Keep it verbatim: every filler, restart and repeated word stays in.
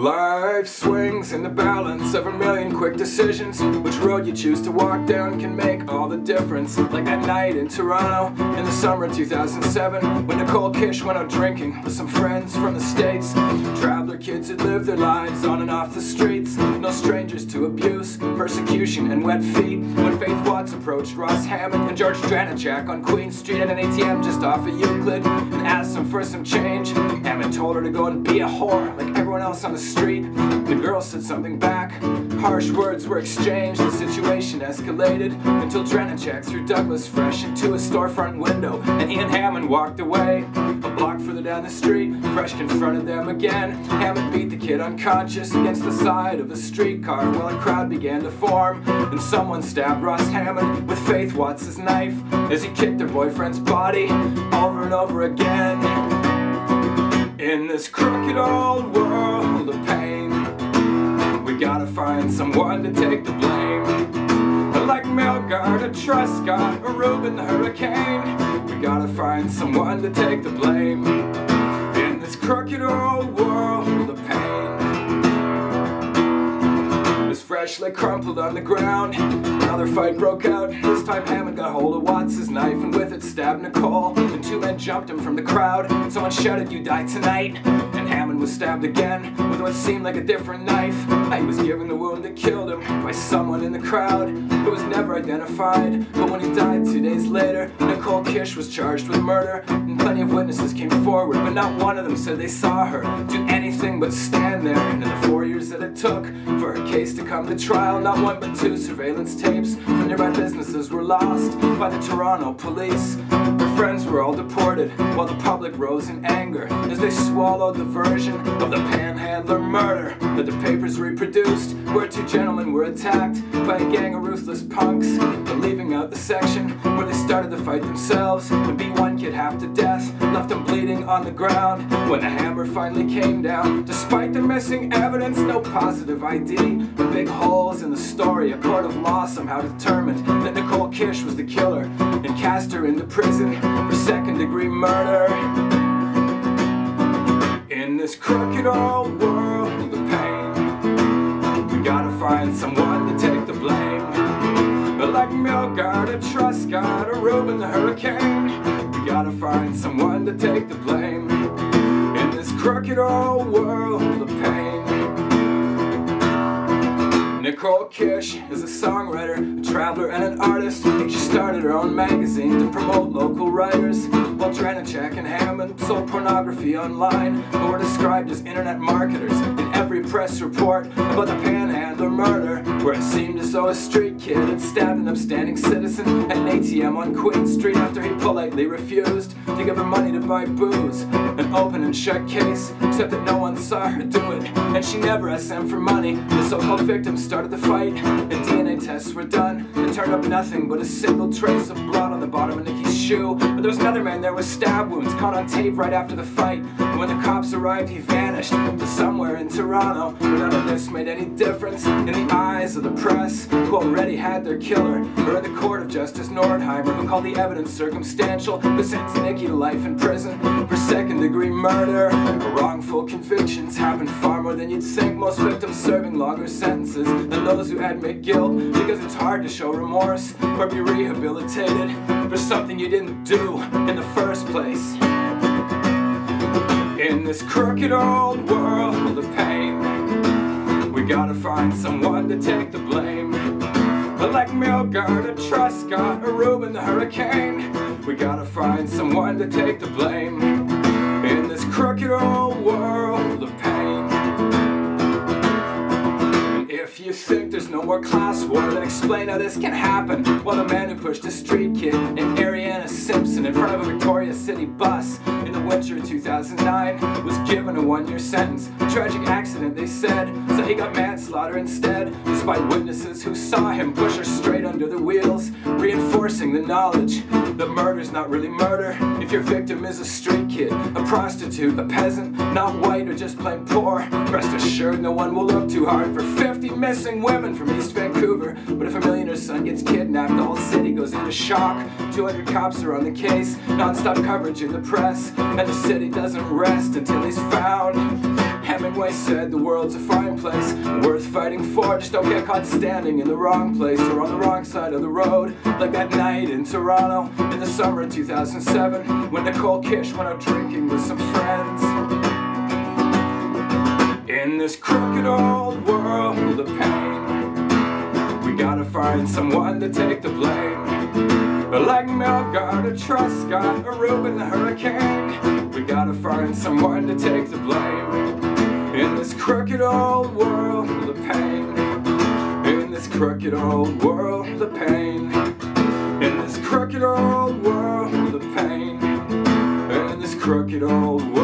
Life swings in the balance of a million quick decisions. Which road you choose to walk down can make all the difference. Like that night in Toronto in the summer of two thousand seven, when Nicole Kish went out drinking with some friends from the States. Traveler kids who'd lived their lives on and off the streets, no strangers to abuse, persecution and wet feet. When Faith Watts approached Ross Hammond and George Dranichak on Queen Street at an A T M just off of Euclid and asked them for some change. Hammond told her to go and be a whore like everyone else on the street. The girl said something back, harsh words were exchanged, the situation escalated until Dranichak threw Douglas Fresh into a storefront window and he and Hammond walked away. A block further down the street, Fresh confronted them again. Hammond beat the kid unconscious against the side of a streetcar while a crowd began to form, and someone stabbed Ross Hammond with Faith Watts' knife as he kicked her boyfriend's body over and over again. In this crooked old world of pain, we gotta find someone to take the blame. Like Milgaard or Truscott or Rubin the Hurricane, we gotta find someone to take the blame. In this crooked old world of pain. Miss Fresh lay crumpled on the ground. Another fight broke out. This time Hammond got hold of Watts' knife and with it stabbed Nicole. And two men jumped him from the crowd. Someone shouted, "You die tonight!" And Hammond was stabbed again with what seemed like a different knife. He was given the wound that killed him by someone in the crowd who was never identified. But when he died two days later, Nicole Kish was charged with murder. And plenty of witnesses came forward, but not one of them said they saw her do anything but stand there. And in the four years that it took for her case to come to trial, not one but two surveillance tapes from nearby businesses were lost by the Toronto police. Her friends were all deported while the public rose in anger as they swallowed the version of the panhandler murder that the papers reproduced, where two gentlemen were attacked by a gang of ruthless punks, but leaving out the section where they started the fight themselves and beat one kid half to death, left him bleeding on the ground when the hammer finally came down. Despite the missing evidence, no positive I D, the big holes in the story. A court of law somehow determined that Nicole Kish was the killer and cast her into prison for second degree murder. In this crooked old world of pain, we gotta find someone to take the blame. Like Milgaard or Truscott or Rubin the Hurricane, we gotta find someone to take the blame. In this crooked old world of pain. Nicole Kish is a songwriter, a traveler and an artist. She started her own magazine to promote local writers, while Dranichak and Hammond sold pornography online, who were described as internet marketers in every press report about the panhandler murder, where it seemed as though a street kid had stabbed an upstanding citizen at an A T M on Queen Street after he politely refused to give her money to buy booze. An open and shut case, except that no one saw her do it, and she never asked them for money. The so-called victim started the fight, and D N A tests were done. It turned up nothing but a single trace of blood on the bottom of Nikki's shoe. But there was another man there with stab wounds caught on tape right after the fight. And when the cops arrived, he vanished to somewhere in Toronto. None of this made any difference in the eyes of the press, who already had their killer, or in the court of Justice Nordheimer, who called the evidence circumstantial, but sentenced Nikki to life in prison for second-degree murder. Wrongful convictions happen far more than you'd think. Most victims serving longer sentences than those who admit guilt, because it's hard to show remorse or be rehabilitated for something you didn't do in the first place. In this crooked old world of pain, we gotta find someone to take the blame. But like Milgaard or Truscott or Rubin the Hurricane, we gotta find someone to take the blame. In this crooked old world of pain. If you think there's no more class war, then explain how this can happen. While the man who pushed a street kid named Arianna Simpson in front of a Victoria City bus in the winter of two thousand nine was given a one-year sentence. A tragic accident, they said, so he got manslaughter instead, despite witnesses who saw him push her straight under the wheels, reinforcing the knowledge that murder's not really murder if your victim is a street kid, a prostitute, a peasant, not white or just plain poor. Rest assured, no one will look too hard for fifty missing women from East Vancouver. But if a millionaire's son gets kidnapped, the whole city goes into shock. two hundred cops are on the case, non-stop coverage in the press, and the city doesn't rest until he's found. Hemingway said the world's a fine place, worth fighting for, just don't get caught standing in the wrong place or on the wrong side of the road. Like that night in Toronto in the summer of two thousand seven, when Nicole Kish went out drinking with some friends. In this crooked old world of pain, we gotta find someone to take the blame. But like Milgaard or Truscott or Rubin the Hurricane, we gotta find someone to take the blame. In this crooked old world of pain, in this crooked old world of pain, in this crooked old world of pain, in this crooked old world of pain.